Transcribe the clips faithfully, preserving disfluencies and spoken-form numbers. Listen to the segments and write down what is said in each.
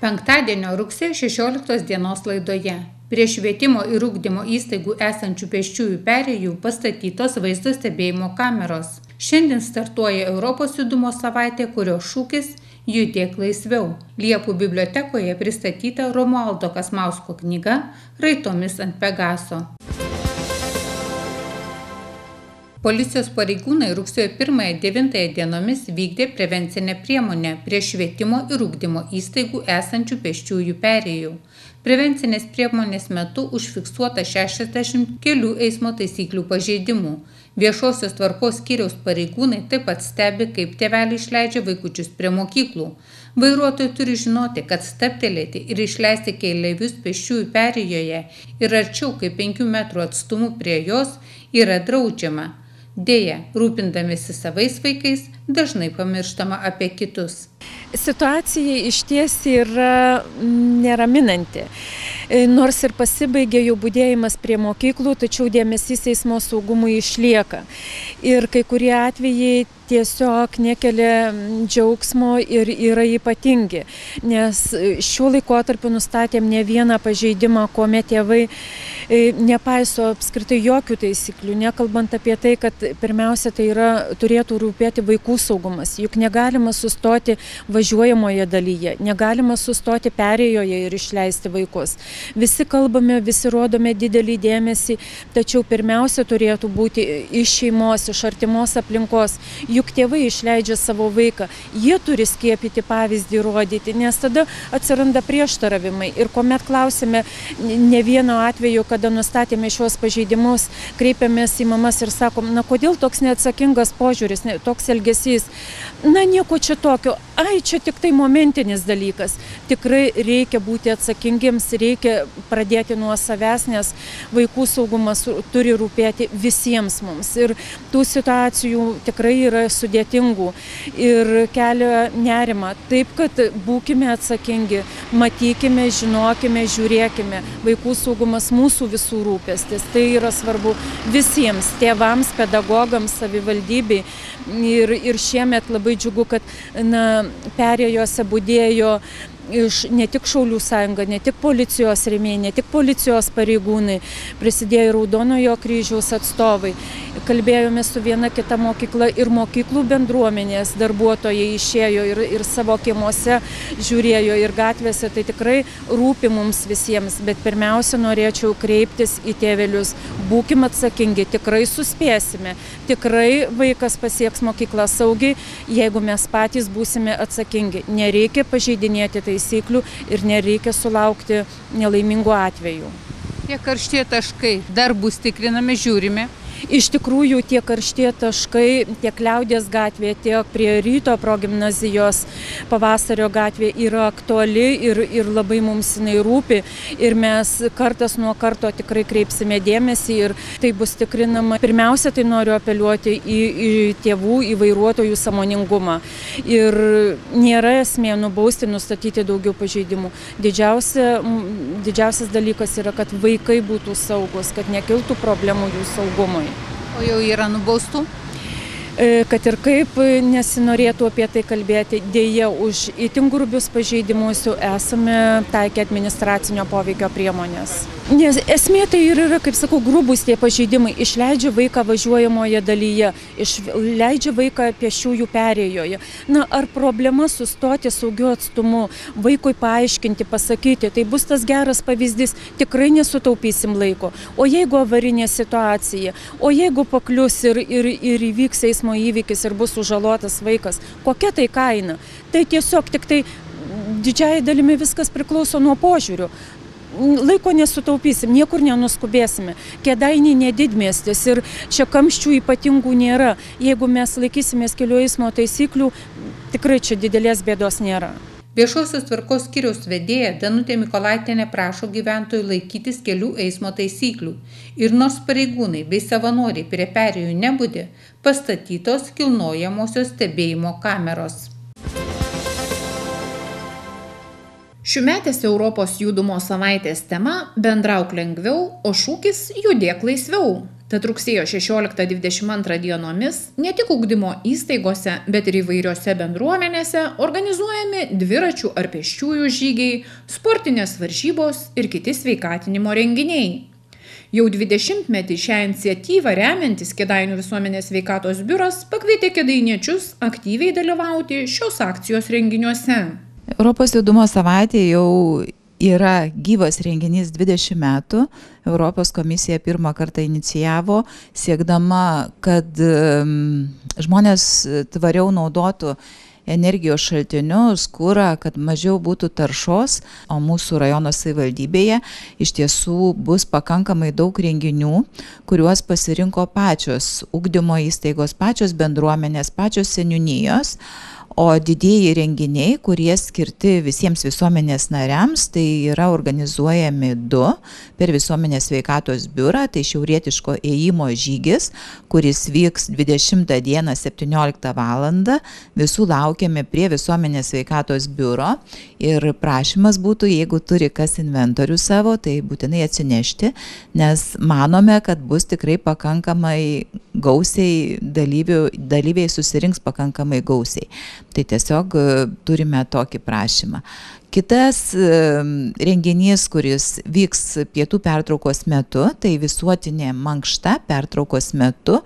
Penktadienio rugsėjo šešioliktos dienos laidoje prie švietimo ir ugdymo įstaigų esančių pėsčiųjų perėjų pastatytos vaizdo stebėjimo kameros. Šiandien startuoja Europos judumo savaitė, kurio šūkis "Judėk laisviau". Liepų bibliotekoje pristatyta Romualdo Kasmausko knyga "Raitomis ant Pegaso". Policijos pareigūnai rugsėjo pirmąją ir devintąją dienomis vykdė prevencinę priemonę prie švietimo ir ugdymo įstaigų esančių pėsčiųjų perėjų. Prevencinės priemonės metu užfiksuota šešiasdešimt kelių eismo taisyklių pažeidimų. Viešosios tvarkos skyriaus pareigūnai taip pat stebi, kaip tėveliai išleidžia vaikučius prie mokyklų. Vairuotojai turi žinoti, kad stabtelėti ir išleisti keleivius pėsčiųjų perėjoje ir arčiau kaip penkių metrų atstumu prie jos yra draudžiama. Deja, rūpindamėsi savais vaikais, dažnai pamirštama apie kitus. Situacija išties yra neraminanti. Nors ir pasibaigė jau budėjimas prie mokyklų, tačiau dėmesys eismo saugumui išlieka. Ir kai kurie atvejai tiesiog nekelia džiaugsmo ir yra ypatingi. Nes šiuo laikotarpiu nustatėm ne vieną pažeidimą, kuomet tėvai nepaiso apskritai jokių taisyklių, nekalbant apie tai, kad pirmiausia tai yra, turėtų rūpėti vaikų saugumas. Juk negalima sustoti važiuojamoje dalyje, negalima sustoti perėjoje ir išleisti vaikus. Visi kalbame, visi rodome didelį dėmesį, tačiau pirmiausia turėtų būti iš šeimos, iš artimos aplinkos. Juk tėvai išleidžia savo vaiką, jie turi skiepyti pavyzdį, rodyti, nes tada atsiranda prieštaravimai. Ir kuomet klausime ne vieno atveju, kada nustatėme šios pažeidimus, kreipiamės į mamas ir sakom, na kodėl toks neatsakingas požiūris, toks elgesys, na nieko čia tokio. Ai, čia tik tai momentinis dalykas. Tikrai reikia būti atsakingiams, reikia pradėti nuo savęs, nes vaikų saugumas turi rūpėti visiems mums. Ir tų situacijų tikrai yra sudėtingų ir kelia nerimą. Taip, kad būkime atsakingi, matykime, žinokime, žiūrėkime. Vaikų saugumas mūsų visų rūpestis. Tai yra svarbu visiems tėvams, pedagogams, savivaldybei. Ir, ir šiemet labai džiugu, kad na, perėjose budėjo iš ne tik Šaulių sąjunga, ne tik policijos rėmėjai, ne tik policijos pareigūnai, prisidėjo Raudonojo kryžiaus atstovai. Kalbėjome su viena kita mokykla ir mokyklų bendruomenės darbuotojai išėjo ir, ir savo kiemuose žiūrėjo ir gatvėse. Tai tikrai rūpi mums visiems, bet pirmiausia norėčiau kreiptis į tėvelius. Būkim atsakingi, tikrai suspėsime, tikrai vaikas pasieks mokyklą saugiai, jeigu mes patys būsime atsakingi. Nereikia pažeidinėti tai ir nereikia sulaukti nelaimingų atvejų. Tie karštie taškai dar bus tikrinami, žiūrime. Iš tikrųjų, tie karštie taškai, tiek Liaudės gatvė, tiek prie Ryto progimnazijos Pavasario gatvė yra aktuali ir, ir labai mums jinai rūpi. Ir mes kartas nuo karto tikrai kreipsime dėmesį ir tai bus tikrinama. Pirmiausia, tai noriu apeliuoti į, į tėvų, į vairuotojų sąmoningumą. Ir nėra esmė nubausti, nustatyti daugiau pažeidimų. Didžiausia, didžiausias dalykas yra, kad vaikai būtų saugus, kad nekiltų problemų jų saugumui. O jau yra nubaustų? Kad ir kaip nesinorėtų apie tai kalbėti, dėja už itin grubius pažeidimus esame taikę administracinio poveikio priemonės. Nes esmė tai ir yra, kaip sakau, grubūs tie pažeidimai. Išleidžia vaiką važiuojamoje dalyje, išleidžia vaiką pėsčiųjų perėjoje. Na, ar problema sustoti saugiu atstumu, vaikui paaiškinti, pasakyti, tai bus tas geras pavyzdys, tikrai nesutaupysim laiko. O jeigu avarinė situacija, o jeigu paklius ir, ir, ir įvyks eismo įvykis ir bus sužalotas vaikas. Kokia tai kaina? Tai tiesiog tik tai didžiai dalimi viskas priklauso nuo požiūrių. Laiko nesutaupysim, niekur nenuskubėsime. Kėdainiai nedidmiestis ir čia kamščių ypatingų nėra. Jeigu mes laikysimės kelių eismo taisyklių, tikrai čia didelės bėdos nėra. Viešosios tvarkos skyriaus vedėja Danutė Mikolaitė prašo gyventojų laikytis kelių eismo taisyklių. Ir nors pareigūnai bei savanoriai prie perėjų nebudė, pastatytos kilnojamosios stebėjimo kameros. Šiųmetės Europos judumo savaitės tema "Bendrauk lengviau", o šūkis "Judėk laisviau". Tad rugsėjo šešioliktą dvidešimt antrą dienomis ne tik ugdymo įstaigose, bet ir įvairiose bendruomenėse organizuojami dviračių ar pėsčiųjų žygiai, sportinės varžybos ir kiti sveikatinimo renginiai. Jau dvidešimtmetį šią iniciatyvą remiantis Kėdainių visuomenės sveikatos biuras pakvietė kėdainiečius aktyviai dalyvauti šios akcijos renginiuose. Europos judumo savaitė jau yra gyvas renginys dvidešimt metų. Europos komisija pirmą kartą inicijavo, siekdama, kad žmonės tvariau naudotų energijos šaltinius, kurą, kad mažiau būtų taršos. O mūsų rajono savivaldybėje iš tiesų bus pakankamai daug renginių, kuriuos pasirinko pačios ugdymo įstaigos, pačios bendruomenės, pačios seniūnijos. O didieji renginiai, kurie skirti visiems visuomenės nariams, tai yra organizuojami du per visuomenės sveikatos biurą, tai šiaurietiško ėjimo žygis, kuris vyks dvidešimtą dieną septynioliktą valandą. Visų laukiame prie visuomenės sveikatos biuro ir prašymas būtų, jeigu turi kas inventorių savo, tai būtinai atsinešti, nes manome, kad bus tikrai pakankamai gausiai dalyvių, dalyviai susirinks pakankamai gausiai. Tai tiesiog turime tokį prašymą. Kitas renginys, kuris vyks pietų pertraukos metu, tai visuotinė mankšta pertraukos metu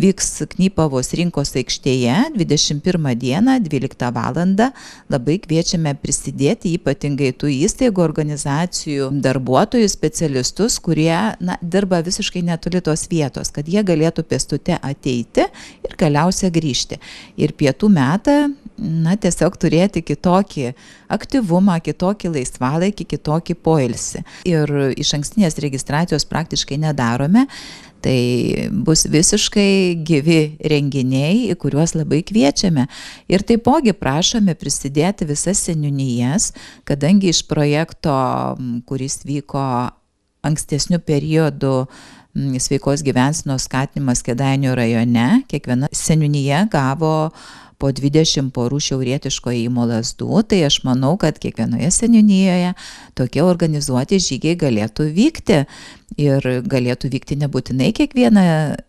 vyks Knypavos rinkos aikštėje dvidešimt pirmą dieną, dvyliktą valandą. Labai kviečiame prisidėti ypatingai tų įstaigų, organizacijų, darbuotojų, specialistus, kurie na, dirba visiškai netoli tos vietos, kad jie galėtų pėstute ateiti ir galiausia grįžti. Ir pietų metą na, tiesiog turėti kitokį aktyvumą, kitokį laisvalaikį, kitokį poilsį. Ir iš ankstinės registracijos praktiškai nedarome, tai bus visiškai gyvi renginiai, į kuriuos labai kviečiame. Ir taipogi prašome prisidėti visas seniūnijas, kadangi iš projekto, kuris vyko ankstesnių periodų sveikos gyvensenos skatinimas Kėdainių rajone, kiekviena seniūnija gavo po dvidešimt porų šiaurietiško ėjimo lazdų, tai aš manau, kad kiekvienoje seniūnijoje tokie organizuoti žygiai galėtų vykti ir galėtų vykti nebūtinai kiekvieną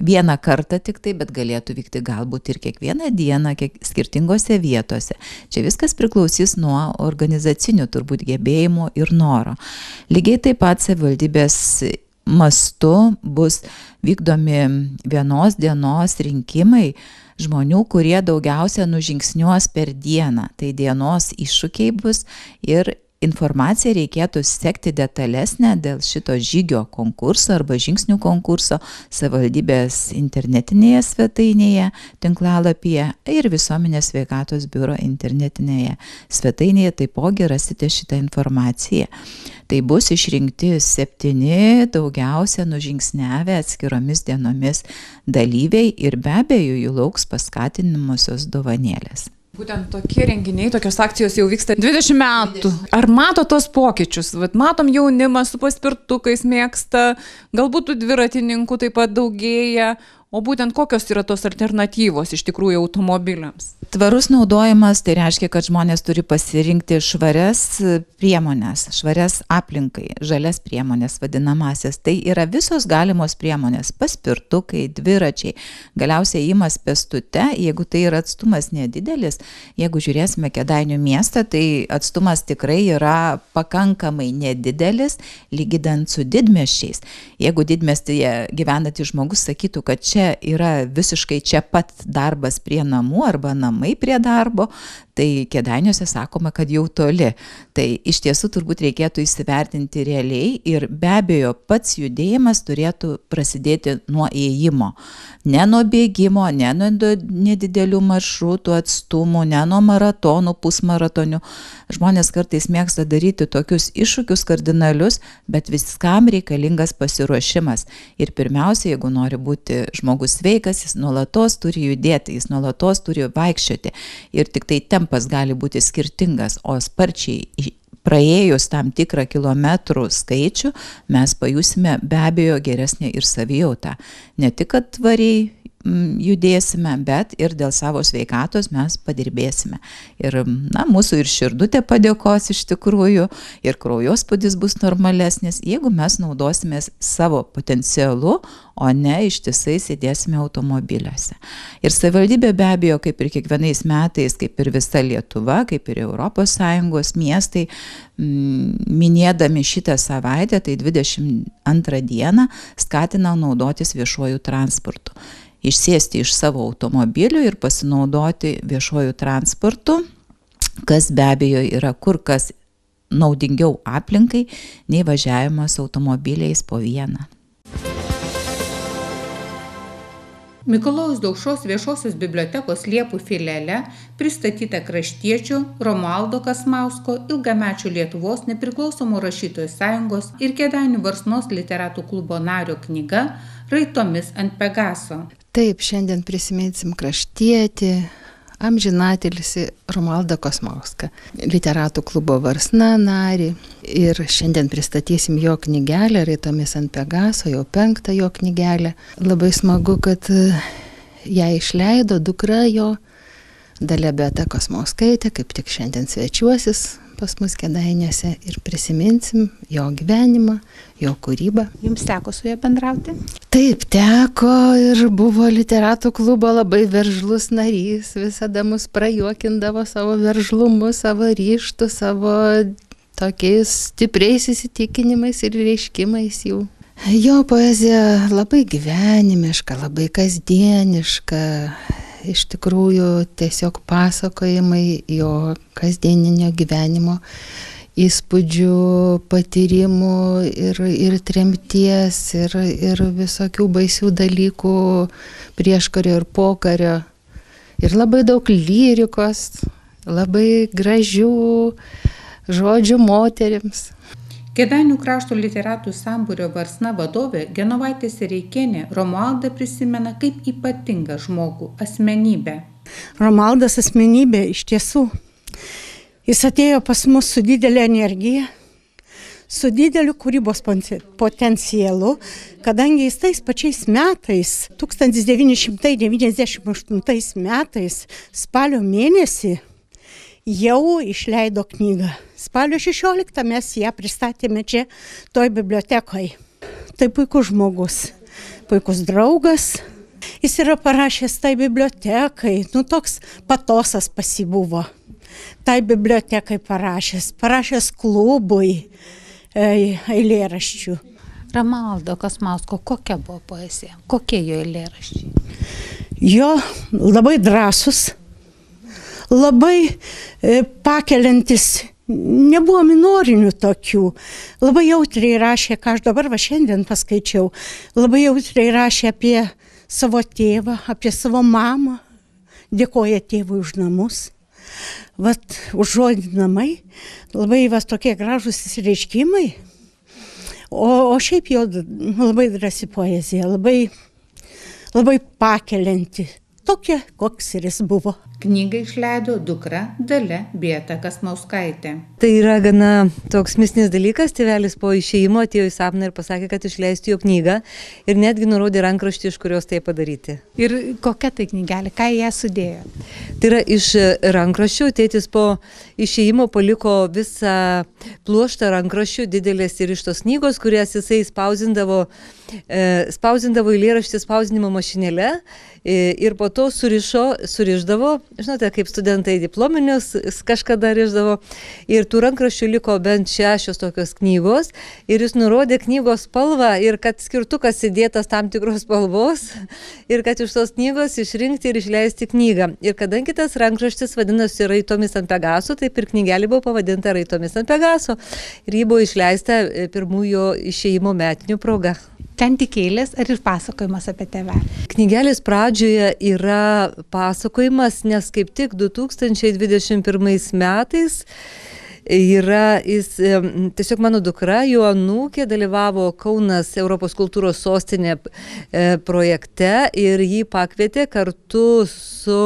vieną kartą tik tai, bet galėtų vykti galbūt ir kiekvieną dieną kiek, skirtingose vietose. Čia viskas priklausys nuo organizacinių turbūt gebėjimų ir noro. Lygiai taip pat savivaldybės mastu bus vykdomi vienos dienos rinkimai žmonių, kurie daugiausia nužingsniuos per dieną. Tai dienos iššūkiai bus ir informaciją reikėtų sekti detalesnę dėl šito žygio konkurso arba žingsnių konkurso savivaldybės internetinėje svetainėje, tinklalapyje ir visuomenės sveikatos biuro internetinėje svetainėje taipogi rasite šitą informaciją. Tai bus išrinkti septyni daugiausia nužingsnevę atskiromis dienomis dalyviai ir be abejo jų lauks paskatinimosios dovanėlės. Būtent tokie renginiai, tokios akcijos jau vyksta dvidešimt metų. Ar mato tos pokyčius? Vat matom jaunimą su paspirtukais mėgsta, galbūt dviratininkų taip pat daugėja. O būtent kokios yra tos alternatyvos iš tikrųjų automobiliams? Tvarus naudojimas tai reiškia, kad žmonės turi pasirinkti švarias priemonės, švarias aplinkai, žalias priemonės vadinamasias. Tai yra visos galimos priemonės - paspirtukai, dviračiai, galiausiai ėjimas pėstute, jeigu tai yra atstumas nedidelis. Jeigu žiūrėsime Kėdainių miestą, tai atstumas tikrai yra pakankamai nedidelis, lyginant su didmiesčiais. Jeigu didmiestyje gyvenantis žmogus sakytų, kad čia Čia yra visiškai čia pat darbas prie namų arba namai prie darbo, tai Kėdainiuose sakoma, kad jau toli. Tai iš tiesų turbūt reikėtų įsivertinti realiai ir be abejo pats judėjimas turėtų prasidėti nuo ėjimo. Ne nuo bėgimo, ne nuo nedidelių maršrutų atstumų, ne nuo maratonų, pusmaratonių. Žmonės kartais mėgsta daryti tokius iššūkius kardinalius, bet viskam reikalingas pasiruošimas. Ir pirmiausia, jeigu nori būti žmonės, žmogus sveikas, jis nuolatos turi judėti, jis nuolatos turi vaikščioti ir tik tai tempas gali būti skirtingas, o sparčiai praėjus tam tikrą kilometrų skaičių mes pajusime be abejo geresnį ir savijautą. Ne tik, kad tvariai judėsime, bet ir dėl savo sveikatos mes padirbėsime. Ir na, mūsų ir širdutė padėkos iš tikrųjų, ir kraujospūdis bus normalesnis, jeigu mes naudosimės savo potencialu, o ne ištisai sėdėsime automobiliuose. Ir savivaldybė be abejo, kaip ir kiekvienais metais, kaip ir visa Lietuva, kaip ir Europos Sąjungos miestai, minėdami šitą savaitę, tai dvidešimt antrą dieną, skatina naudotis viešuoju transportu. Išsėsti iš savo automobilių ir pasinaudoti viešuoju transportu, kas be abejo yra kur kas naudingiau aplinkai, nei važiavimas automobiliais po vieną. Mikolaus Daugšos viešosios bibliotekos Liepų filiale pristatyta kraštiečių Romualdo Kasmausko, ilgamečių Lietuvos nepriklausomų rašytojų sąjungos ir Kėdainių Varsnos literatų klubo nario knyga Raitomis ant Pegaso. Taip, šiandien prisiminsim kraštietį, amžinatilsi Romualdą Kasmauską, literatų klubo Varsna narį. Ir šiandien pristatysim jo knygelę Raitomis ant Pegaso, jau penktą jo knygelę. Labai smagu, kad ją išleido dukra jo, Dalia Kasmauskaitė, kaip tik šiandien svečiuosis pas mus Kėdainiuose ir prisiminsim jo gyvenimą, jo kūrybą. Jums teko su juo bendrauti? Taip, teko, ir buvo literatų klubo labai veržlus narys, visada mus prajuokindavo savo veržlumu, savo ryštu, savo tokiais stipriais įsitikinimais ir reiškimais jų. Jo poezija labai gyvenimiška, labai kasdieniška. Iš tikrųjų, tiesiog pasakojimai jo kasdieninio gyvenimo įspūdžių, patyrimų ir, ir tremties, ir, ir visokių baisių dalykų prieškario ir pokario. Ir labai daug lyrikos, labai gražių žodžių moterims. Kėdainių krašto literatų sambūrio Varsna vadovė Genovaitė Reikėnė Romualdą prisimena kaip ypatingą žmogų, asmenybę. Romualdas asmenybė iš tiesų. Jis atėjo pas mus su didelė energija, su dideliu kūrybos potencialu, kadangi jis tais pačiais metais, tūkstantis devyni šimtai devyniasdešimt aštuntais metais, spalio mėnesį, jau išleido knygą. Spalio šešioliktą mes ją pristatėme čia, toj bibliotekoje. Tai puikus žmogus, puikus draugas. Jis yra parašęs tai bibliotekai, nu toks patosas pasibuvo. Tai bibliotekai parašęs, parašęs klubui eilėraščių. Romualdo Kasmausko, kokia buvo poezija? Kokie jo eilėraščiai? Jo labai drąsus, labai pakeliantis, nebuvo minorinių tokių, labai jautriai rašė, ką aš dabar va šiandien paskaičiau, labai jautriai rašė apie savo tėvą, apie savo mamą, dėkoja tėvui už namus, vat, už žodį namai, labai va, tokie gražūs įsireiškimai, o, o šiaip jau labai drąsi poezija, labai, labai pakelianti. Tokia, koks ir jis buvo. Knygą išleido dukra Dalia Kasmauskaitė. Tai yra gana toks misnis dalykas. Tėvelis po išėjimo atėjo į sapną ir pasakė, kad išleistų jo knygą. Ir netgi nurodė rankraštį, iš kurios tai padaryti. Ir kokia tai knygelė? Ką ją sudėjo? Tai yra iš rankraščių. Tėtis po išėjimo paliko visą pluoštą rankraščių didelės ir iš tos knygos, kurias jisai spausindavo, spausindavo eilėraštį spausdinimo mašinėle. Ir po to surišo, suriždavo, žinote, kaip studentai diplominius kažkada riždavo, ir tų rankraščių liko bent šešios tokios knygos, ir jis nurodė knygos spalvą, ir kad skirtukas įdėtas tam tikros spalvos, ir kad iš tos knygos išrinkti ir išleisti knygą. Ir kadangi tas rankraštis vadinasi Raitomis ant Pegaso, taip ir knygelė buvo pavadinta Raitomis ant Pegaso, ir ji buvo išleista pirmųjų išėjimo metinių proga. Ten tik eilės ar ir pasakojimas apie tėvę? Knygelės pradžioje yra pasakojimas, nes kaip tik du tūkstančiai dvidešimt pirmais metais yra, jis, tiesiog mano dukra, jo anūkė, dalyvavo Kaunas Europos kultūros sostinė projekte ir jį pakvietė kartu su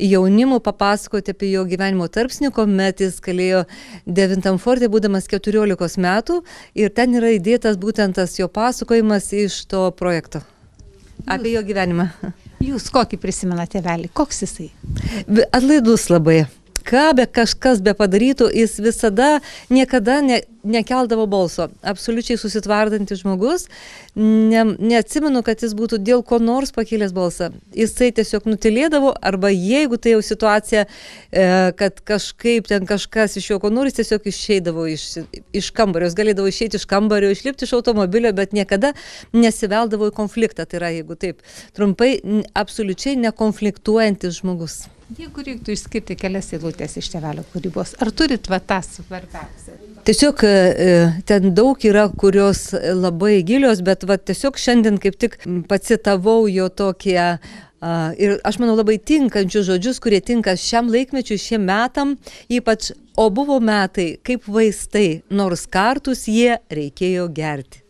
jaunimu papasakoti apie jo gyvenimo tarpsnį, kuomet jis kalėjo devintam forte, būdamas keturiolikos metų, ir ten yra įdėtas būtent tas jo pasakojimas iš to projekto. Apie jo gyvenimą. Jūs kokį prisimenate tėvelį? Koks jisai? Atlaidus labai. Ką be kažkas be padarytų, jis visada niekada ne, nekeldavo balso. Absoliučiai susitvardantis žmogus. Ne, neatsimenu, kad jis būtų dėl ko nors pakėlęs balsą. Jisai tiesiog nutilėdavo, arba jeigu tai jau situacija, e, kad kažkaip ten kažkas iš jo ko nors, tiesiog išeidavo iš, iš kambario. Jis galėdavo išeiti iš kambario, išlipti iš automobilio, bet niekada nesiveldavo į konfliktą. Tai yra, jeigu taip trumpai, absoliučiai nekonfliktuojantis žmogus. Jeigu reiktų išskirti kelias eilutės iš tėvelio kūrybos, ar turit va tą svarbiausią? Tiesiog ten daug yra, kurios labai gilios, bet va tiesiog šiandien kaip tik pacitavau jo tokie ir aš manau labai tinkančius žodžius, kurie tinka šiam laikmečiu, šiem metam, ypač o buvo metai kaip vaistai, nors kartus jie reikėjo gerti.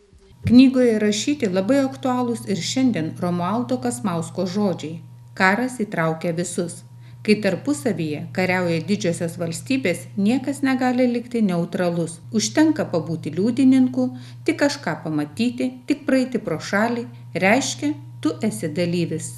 Knygoje rašyti labai aktualūs ir šiandien Romualdo Kasmausko žodžiai. Karas įtraukia visus. Kai tarpusavyje kariauja didžiosios valstybės, niekas negali likti neutralus. Užtenka pabūti liudininku, tik kažką pamatyti, tik praeiti pro šalį, reiškia, tu esi dalyvis.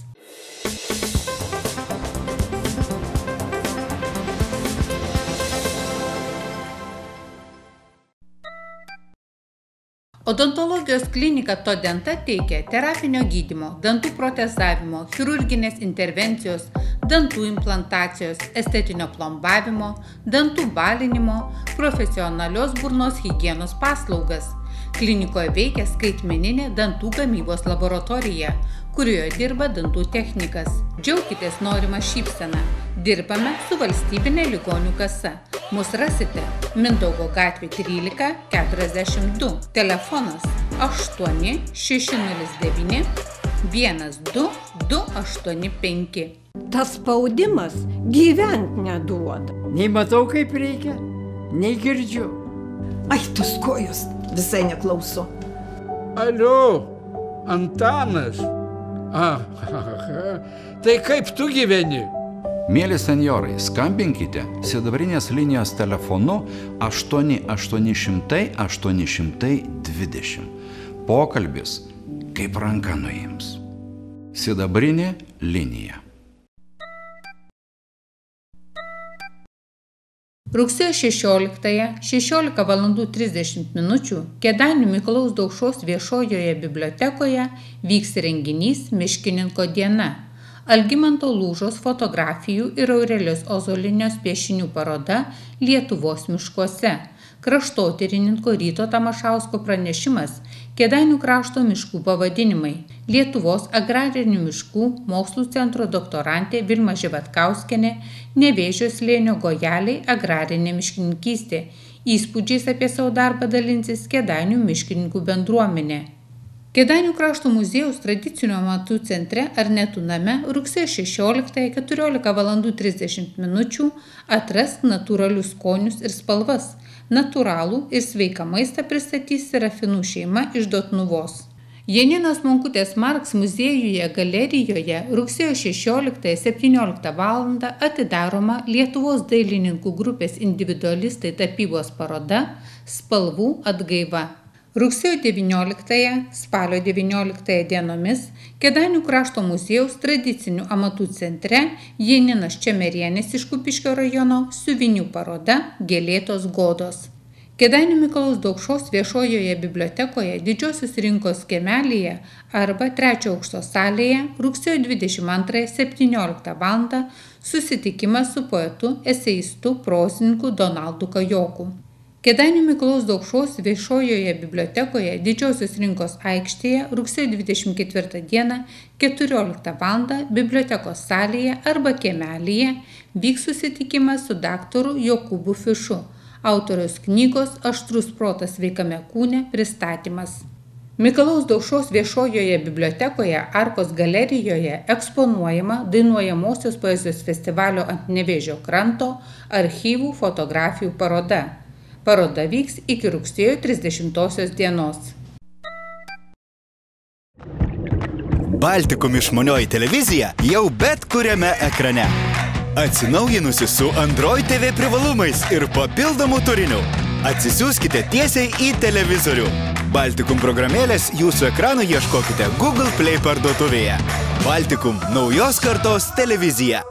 Odontologijos klinika Todenta teikia terapinio gydymo, dantų protezavimo, chirurginės intervencijos, dantų implantacijos, estetinio plombavimo, dantų balinimo, profesionalios burnos higienos paslaugas. Klinikoje veikia skaitmeninė dantų gamybos laboratorija, kurioje dirba dantų technikas. Džiaukitės norima šypsena. Dirbame su valstybinė ligonių kasa. Mus rasite Mindaugo gatvė trylika keturiasdešimt du, telefonas aštuoni šeši nulis devyni vienas du du aštuoni penki. Tas spaudimas gyvent neduoda. Nei matau kaip reikia, nei girdžiu. Ai, tus kojos, visai neklauso. Alio, Antanas, ah, ha, ha. Tai kaip tu gyveni? Mėly senjorai, skambinkite sidabrinės linijos telefonu aštuoni aštuoni šimtai aštuoni dvidešimt. Pokalbis kaip ranka nuims. Sidabrinė linija. Rugsėjo šešioliktąją, šešiolika valandų trisdešimt minučių, Kėdainių Mikolaus Daugšos viešojoje bibliotekoje vyks renginys Miškininko diena. Algimanto Liūžos fotografijų ir Aurelijos Ozolinės piešinių paroda Lietuvos miškuose. Kraštotyrininko Ryto Tamašausko pranešimas Kėdainių krašto miškų pavadinimai. Lietuvos agrarinių miškų mokslų centro doktorantė Vilma Živatkauskėnė Nevėžio slėnio gojeliai agrarinė miškininkystė. Įspūdžiais apie savo darbą dalinsis Kėdainių miškininkų bendruomenė. Kėdainių krašto muziejaus tradicinio amatų centre Arnetų name rugsėjo šešioliktąją keturiolika valandų trisdešimt minučių atrask natūralius skonius ir spalvas. Natūralų ir sveiką maistą pristatys Serafinų šeima iš Dotnuvos. Jėninos Monkutės-Marks muziejuje galerijoje rugsėjo šešioliktąją septynioliktą valandą atidaroma Lietuvos dailininkų grupės individualistai tapybos paroda Spalvų atgaiva. Rugsėjo devynioliktąją, spalio devynioliktąją dienomis Kėdainių krašto muziejaus tradicinių amatų centre Jėninas Čemėrėnės iš Kupiškio rajono siuvinių paroda Gėlėtos godos. Kėdainių Mikolaus Daugšos viešojoje bibliotekoje Didžiosios rinkos kiemelėje arba trečio aukšto salėje rugsėjo dvidešimt antrąją septynioliktą valandą susitikimas su poetu, eseistu, prozininku Donaldu Kajoku. Kėdainių Mikolaus Daugšos viešojoje bibliotekoje Didžiosios rinkos aikštėje rugsėjo dvidešimt ketvirtą dieną keturioliktą valandą bibliotekos salėje arba kiemelyje vyks susitikimas su daktaru Jokūbu Fišu, autoriaus knygos Aštrūs Protas Veikame Kūne pristatymas. Mikolaus Daugšos viešojoje bibliotekoje Arkos galerijoje eksponuojama dainuojamosios poezijos festivalio Ant Nevėžio kranto archyvų fotografijų paroda. Paroda vyks iki rugsėjo trisdešimtosios dienos. Baltikum išmanioji televizija jau bet kuriame ekrane. Atsinaujinusi su Android T V privalumais ir papildomų turinių. Atsisiųskite tiesiai į televizorių. Baltikum programėlės jūsų ekranų ieškokite Google Play parduotuvėje. Baltikum – naujos kartos televizija.